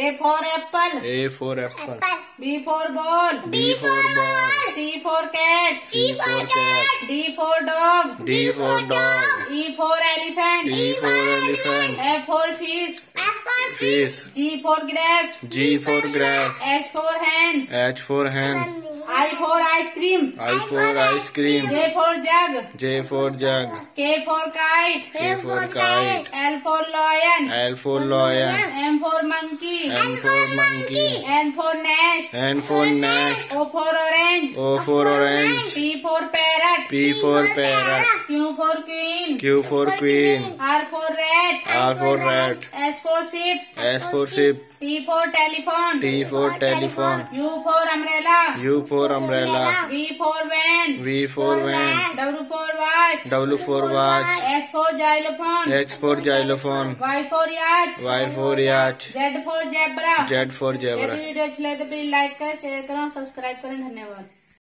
A for apple. A for apple. B for ball. B for ball. C for cat. C for cat. D for dog. D for dog. E for elephant. E for elephant. F for fish. F for fish. G for grapes. G for grapes. H for hand. H for hand. I for ice cream. I for ice cream. J for jug. J for jug. K for kite. K for kite. L for lion. L for lion. M for monkey. M for monkey. N for nest. N for nest. O for orange. O for orange. P for parrot. P for parrot. Q for queen. Q for queen. R for rat. R for rat. S for sheep. S for sheep. T for telephone. T for telephone. U for umbrella. U for umbrella. V for van. V for van. W for watch. W for watch. X for xylophone. X for xylophone. Y for yacht. Y for yacht. Z for zebra. Z for zebra. Video अच्छी लगे तो please like करें, share करें और subscribe करें। धन्यवाद।